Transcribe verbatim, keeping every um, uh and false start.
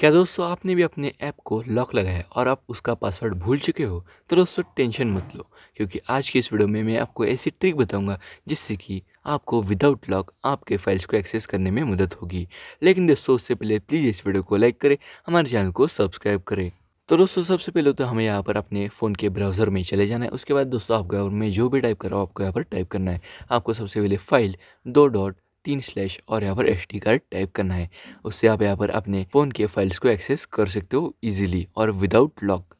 क्या दोस्तों आपने भी अपने ऐप को लॉक लगाया और आप उसका पासवर्ड भूल चुके हो? तो दोस्तों टेंशन मत लो, क्योंकि आज की इस वीडियो में मैं आपको ऐसी ट्रिक बताऊंगा जिससे कि आपको विदाउट लॉक आपके फाइल्स को एक्सेस करने में मदद होगी। लेकिन दोस्तों उससे पहले प्लीज़ इस वीडियो को लाइक करें, हमारे चैनल को सब्सक्राइब करें। तो दोस्तों सबसे पहले तो हमें यहाँ पर अपने फ़ोन के ब्राउज़र में चले जाना है। उसके बाद दोस्तों आपको यहाँ में जो भी टाइप कर रहा हो आपको यहाँ पर टाइप करना है। आपको सबसे पहले फाइल दो डॉट तीन स्लैश और यहाँ पर एस डी कार्ड टाइप करना है। उससे आप यहाँ पर अपने फ़ोन के फाइल्स को एक्सेस कर सकते हो ईजिली और विदाउट लॉक।